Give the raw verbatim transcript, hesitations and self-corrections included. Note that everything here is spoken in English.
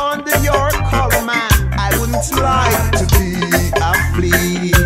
Under your color, man, I wouldn't like to be a flea.